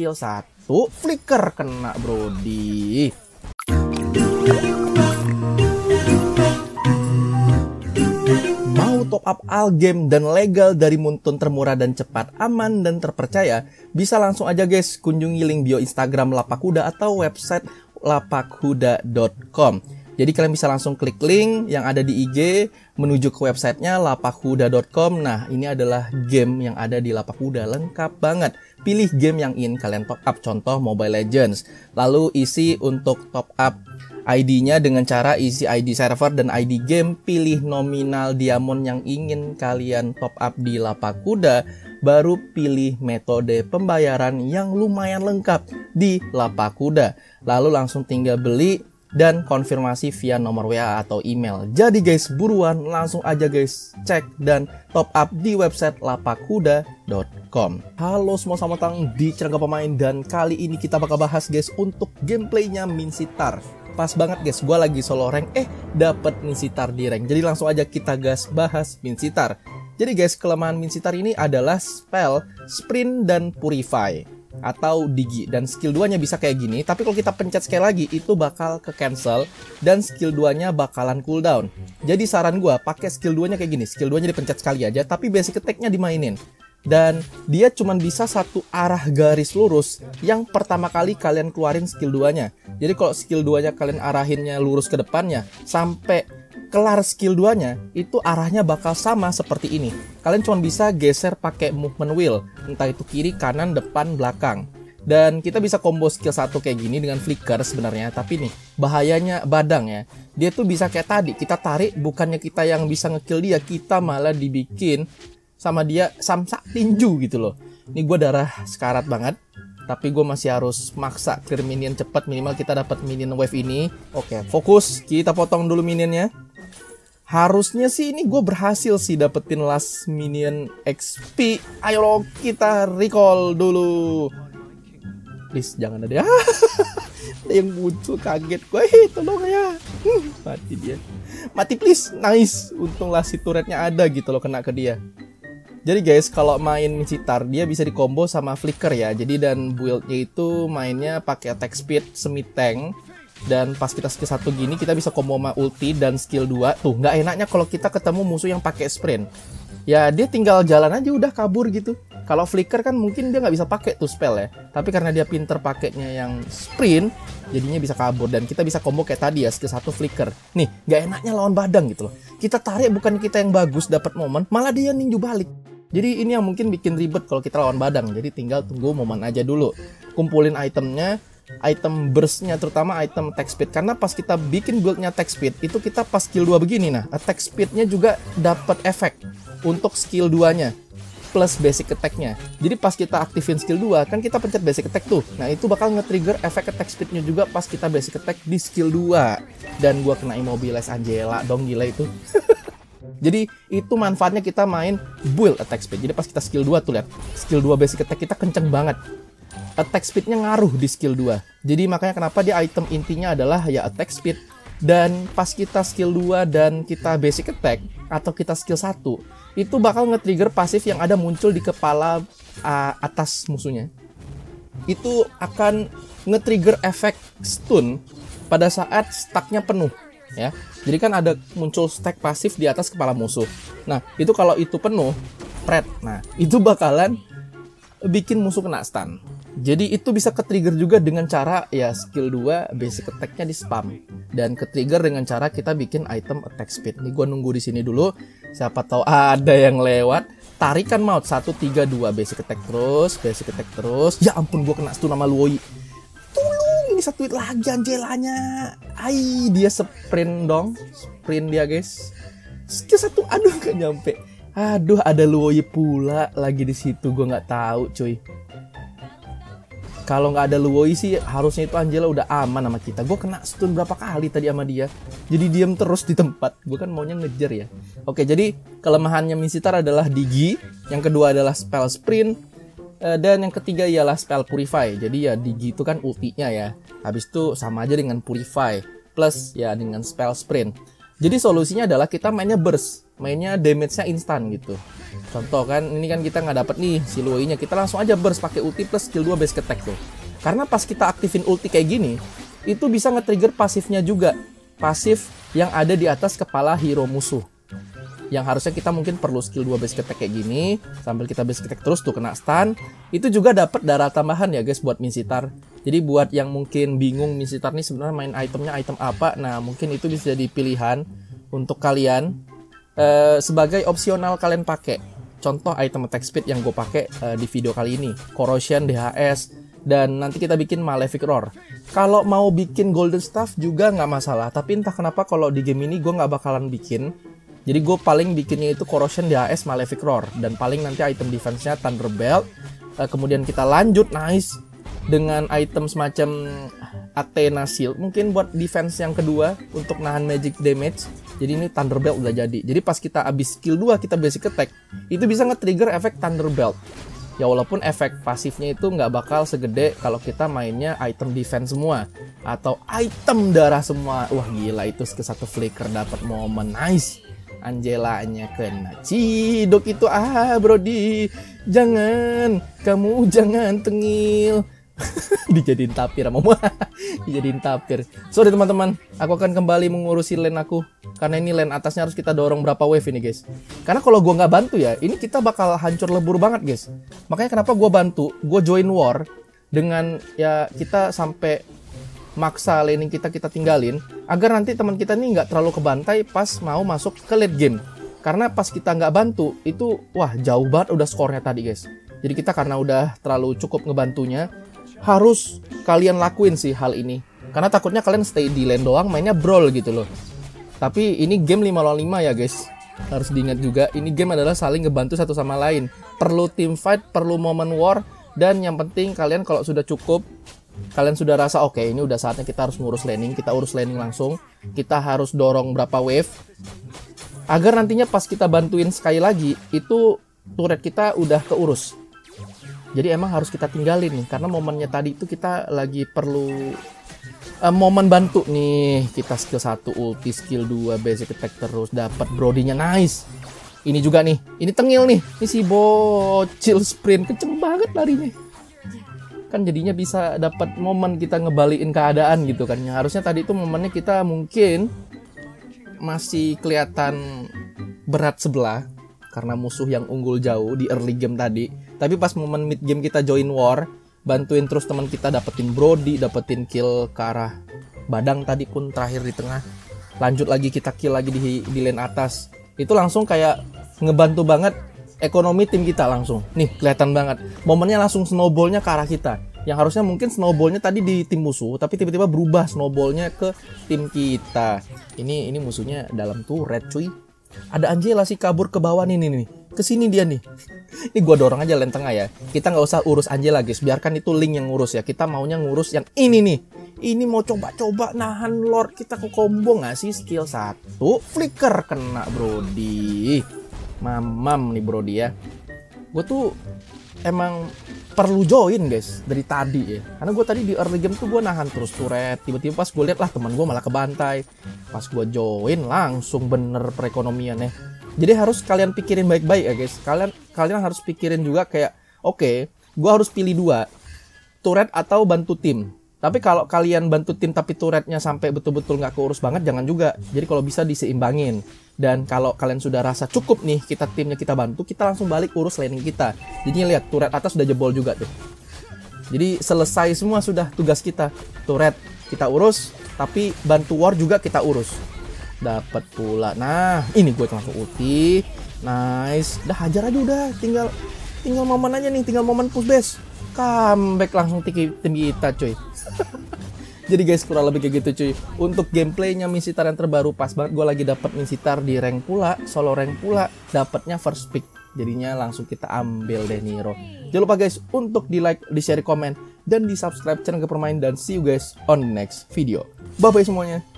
kill satu, Flicker kena Brody. Mau top up all game dan legal dari Moonton termurah dan cepat, aman dan terpercaya? Bisa langsung aja guys, kunjungi link bio Instagram Lapak Huda atau website lapakuda.com. Jadi kalian bisa langsung klik link yang ada di IG menuju ke websitenya lapakuda.com. Nah, ini adalah game yang ada di Lapak Huda, lengkap banget. Pilih game yang ingin kalian top up, contoh Mobile Legends. Lalu isi untuk top up ID-nya dengan cara isi ID server dan ID game. Pilih nominal diamond yang ingin kalian top up di Lapak Huda. Baru pilih metode pembayaran yang lumayan lengkap di Lapak Huda. Lalu langsung tinggal beli dan konfirmasi via nomor WA atau email. Jadi guys, buruan langsung aja guys cek dan top up di website lapakuda.com. Halo semua, selamat datang di Cerita Pemain, dan kali ini kita bakal bahas guys untuk gameplaynya Minsitthar. Pas banget guys, gue lagi solo rank, dapet Minsitthar di rank. Jadi langsung aja kita gas bahas Minsitthar. Jadi guys, kelemahan Minsitthar ini adalah spell, sprint, dan purify atau digi, dan skill 2-nya bisa kayak gini, tapi kalau kita pencet sekali lagi itu bakal ke cancel dan skill 2-nya bakalan cooldown. Jadi saran gua pakai skill 2-nya kayak gini, skill 2-nya dipencet sekali aja tapi basic attack-nya dimainin. Dan dia cuman bisa satu arah garis lurus yang pertama kali kalian keluarin skill 2-nya. Jadi kalau skill 2-nya kalian arahinnya lurus ke depannya sampai kelar skill 2-nya, itu arahnya bakal sama seperti ini. Kalian cuma bisa geser pakai movement wheel, entah itu kiri, kanan, depan, belakang. Dan kita bisa combo skill 1 kayak gini dengan Flicker sebenarnya, tapi nih bahayanya Badang ya. Dia tuh bisa kayak tadi, kita tarik, bukannya kita yang bisa ngekill dia, kita malah dibikin sama dia samsak tinju gitu loh. Ini gue darah sekarat banget, tapi gue masih harus maksa clear minion cepat, minimal kita dapat minion wave ini. Oke, fokus, kita potong dulu minionnya. Harusnya sih ini gue berhasil sih dapetin last minion XP. Ayo loh, kita recall dulu. Please jangan ada ada yang muncul, kaget gue, tolong ya. Mati dia, mati please. Nice, untung last hit turretnya ada gitu loh, kena ke dia. Jadi guys, kalau main Minsitthar dia bisa dikombo sama Flicker ya. Jadi dan build-nya itu mainnya pakai attack speed semi tank, dan pas kita skill 1 gini kita bisa combo sama ulti dan skill 2. Tuh, nggak enaknya kalau kita ketemu musuh yang pakai sprint. Ya dia tinggal jalan aja udah kabur gitu. Kalau Flicker kan mungkin dia nggak bisa pakai tuh spell ya. Tapi karena dia pinter pakainya yang sprint, jadinya bisa kabur dan kita bisa combo kayak tadi ya, skill 1 Flicker. Nih, nggak enaknya lawan Badang gitu loh. Kita tarik, bukan kita yang bagus dapat momen, malah dia ninju balik. Jadi ini yang mungkin bikin ribet kalau kita lawan Badang. Jadi tinggal tunggu momen aja dulu. Kumpulin itemnya, item burst-nya, terutama item attack speed. Karena pas kita bikin build-nya attack speed, itu kita pas skill 2 begini. Nah, attack speed-nya juga dapat efek untuk skill 2-nya plus basic attack-nya. Jadi pas kita aktifin skill 2, kan kita pencet basic attack tuh. Nah, itu bakal nge-trigger efek attack speed-nya juga pas kita basic attack di skill 2. Dan gua kena immobilize Angela dong, gila itu. Jadi itu manfaatnya kita main build attack speed. Jadi pas kita skill 2 tuh lihat, skill 2 basic attack kita kenceng banget. Attack speednya ngaruh di skill 2. Jadi makanya kenapa dia item intinya adalah ya attack speed. Dan pas kita skill 2 dan kita basic attack atau kita skill 1, itu bakal nge-trigger pasif yang ada muncul di kepala atas musuhnya. Itu akan nge-trigger efek stun pada saat stacknya penuh ya. Jadi kan ada muncul stack pasif di atas kepala musuh. Nah, itu kalau itu penuh, pret. Nah, itu bakalan bikin musuh kena stun. Jadi itu bisa ke-trigger juga dengan cara ya skill 2 basic attack-nya di spam, dan ke-trigger dengan cara kita bikin item attack speed. Nih gua nunggu di sini dulu, siapa tahu ada yang lewat. Tarikan maut 1 3 2, basic attack terus, basic attack terus. Ya ampun, gua kena stun sama Luoyi. Ini satu hit lagi Angelanya. Ai, dia sprint dong. Sprint dia guys. Skill 1, aduh gak nyampe. Aduh, ada Luoyi pula lagi di situ, gue nggak tahu cuy. Kalau nggak ada Luoyi sih harusnya itu Angela udah aman sama kita. Gue kena stun berapa kali tadi sama dia. Jadi diam terus di tempat. Gue kan maunya ngejar ya. Oke, jadi kelemahannya Minsitthar adalah digi. Yang kedua adalah spell sprint. Dan yang ketiga ialah spell purify. Jadi ya digi itu kan ultinya ya. Habis itu sama aja dengan purify plus ya dengan spell sprint. Jadi solusinya adalah kita mainnya burst. mainnya damage-nya instan gitu. Contoh kan, ini kan kita nggak dapet nih si Luoyi-nya, kita langsung aja burst pakai ulti plus skill 2 basic attack tuh. Karena pas kita aktifin ulti kayak gini, itu bisa nge-trigger pasifnya juga. Pasif yang ada di atas kepala hero musuh. Yang harusnya kita mungkin perlu skill 2 basic attack kayak gini, sambil kita basic attack terus tuh kena stun. Itu juga dapat darah tambahan ya guys buat Minsitthar. Jadi buat yang mungkin bingung Minsitthar nih sebenarnya main itemnya item apa, nah mungkin itu bisa jadi pilihan untuk kalian sebagai opsional kalian pakai. Contoh item attack speed yang gue pakai di video kali ini, corrosion, DHS, dan nanti kita bikin malefic roar. Kalau mau bikin golden staff juga nggak masalah, tapi entah kenapa kalau di game ini gue nggak bakalan bikin. Jadi gue paling bikinnya itu corrosion, DHS, malefic roar, dan paling nanti item defense-nya Thunderbolt. Kemudian kita lanjut nice dengan item semacam Athena Shield, mungkin buat defense yang kedua untuk nahan magic damage. Jadi ini Thunderbolt udah jadi. Jadi pas kita abis skill 2 kita basic attack, itu bisa nge-trigger efek Thunderbolt. Ya walaupun efek pasifnya itu nggak bakal segede kalau kita mainnya item defense semua atau item darah semua. Wah gila, itu ke satu flicker dapat momen nice. Angelanya kena cidok itu, ah Brody, jangan, kamu jangan tengil. Dijadiin tapir sama gua. Dijadiin tapir. Sorry teman-teman, aku akan kembali mengurusi lane aku karena ini lane atasnya harus kita dorong berapa wave ini guys. Karena kalau gua nggak bantu ya, ini kita bakal hancur lebur banget guys. Makanya kenapa gua bantu, gua join war dengan ya kita sampai maksa laning kita tinggalin agar nanti teman kita nih nggak terlalu kebantai pas mau masuk ke late game. Karena pas kita nggak bantu itu wah jauh banget udah skornya tadi guys. Jadi kita karena udah terlalu cukup ngebantunya, harus kalian lakuin sih hal ini. Karena takutnya kalian stay di lane doang mainnya brawl gitu loh. Tapi ini game 5-5 ya guys. Harus diingat juga ini game adalah saling ngebantu satu sama lain. Perlu team fight, perlu moment war, dan yang penting kalian kalau sudah cukup, kalian sudah rasa oke ini udah saatnya kita harus ngurus laning, kita urus laning langsung, kita harus dorong berapa wave agar nantinya pas kita bantuin sekali lagi itu turret kita udah keurus. Jadi emang harus kita tinggalin nih karena momennya tadi itu kita lagi perlu momen bantu nih. Kita skill 1 ulti, skill 2 basic attack terus dapat Brody-nya nice. Ini juga nih, ini tengil nih, ini si bocil sprint kenceng banget larinya. Kan jadinya bisa dapat momen kita ngebalikin keadaan gitu kan. Yang harusnya tadi itu momennya kita mungkin masih kelihatan berat sebelah karena musuh yang unggul jauh di early game tadi. Tapi pas momen mid game kita join war, bantuin terus teman kita dapetin Brody, dapetin kill ke arah Badang tadi pun terakhir di tengah. Lanjut lagi kita kill lagi di lane atas. Itu langsung kayak ngebantu banget ekonomi tim kita langsung. Nih kelihatan banget momennya langsung snowballnya ke arah kita. Yang harusnya mungkin snowballnya tadi di tim musuh, tapi tiba-tiba berubah snowballnya ke tim kita. Ini musuhnya dalam turret cuy. Ada Angela sih kabur ke bawah nih. Kesini dia nih. Ini gua dorong aja lane tengah ya. Kita nggak usah urus Angela guys. Biarkan itu Link yang ngurus ya. Kita maunya ngurus yang ini nih. Ini mau coba-coba nahan Lord kita ke combo nggak sih skill 1 flicker kena Brody. Mamam nih Brody ya. Gue tuh emang perlu join guys dari tadi ya. Karena gue tadi di early game tuh gue nahan terus turret. Tiba-tiba pas gue liat lah teman gue malah kebantai. Pas gue join langsung bener perekonomiannya. Jadi harus kalian pikirin baik-baik ya guys. Kalian harus pikirin juga kayak oke, gue harus pilih 2, turret atau bantu tim. Tapi kalau kalian bantu tim tapi turretnya sampai betul-betul nggak keurus banget, jangan juga. Jadi kalau bisa diseimbangin. Dan kalau kalian sudah rasa cukup nih, kita timnya kita bantu, kita langsung balik urus laning kita. Jadi lihat turret atas sudah jebol juga tuh. Jadi selesai semua sudah tugas kita. Turret kita urus, tapi bantu war juga kita urus. Dapat pula. Nah, ini gue langsung ulti. Nice. Dah hajar aja udah. Tinggal momen aja nih, tinggal momen push base. Comeback langsung tim kita cuy. Jadi guys kurang lebih kayak gitu cuy. Untuk gameplaynya Minsitthar yang terbaru pas banget. Gue lagi dapat Minsitthar di rank pula, solo rank pula, dapatnya first pick. Jadinya langsung kita ambil deh Niro. Jangan lupa guys untuk di like, di share, komen, dan di subscribe channel Gappermind. Dan see you guys on the next video. Bye bye semuanya.